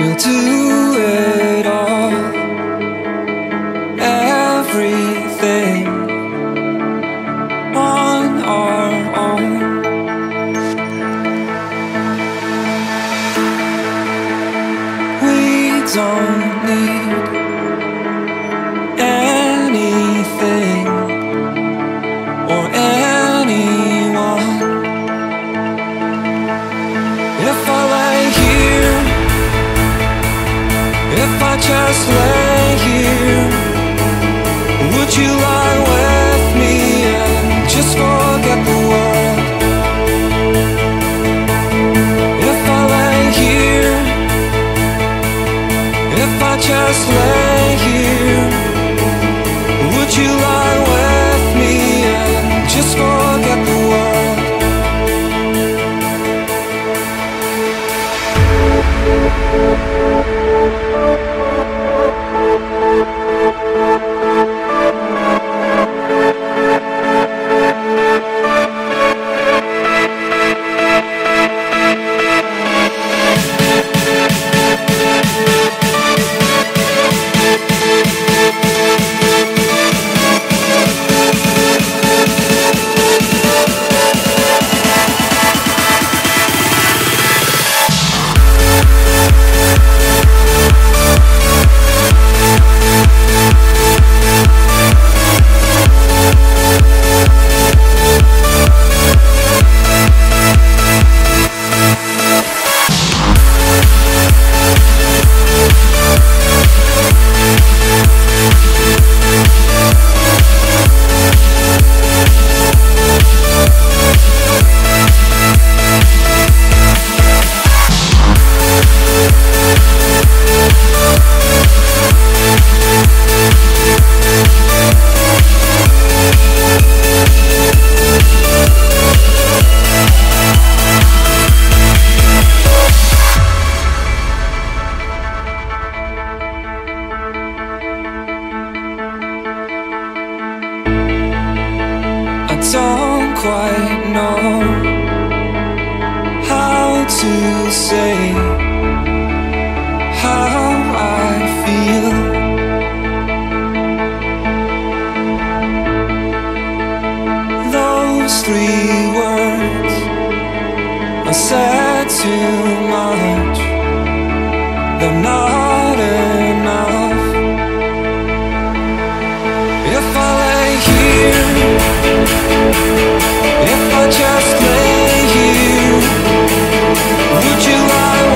We'll do it all, everything on our own. We don't need anything or anyone. If I lay here, if I just lay here, would you lie with me and just forget the world? If I lay here, if I just lay here, would you lie with me and just forget the world? Don't quite know how to say how I feel. Those three words I said too much. They're not enough. If I lay here, if I just lay here, would you lie?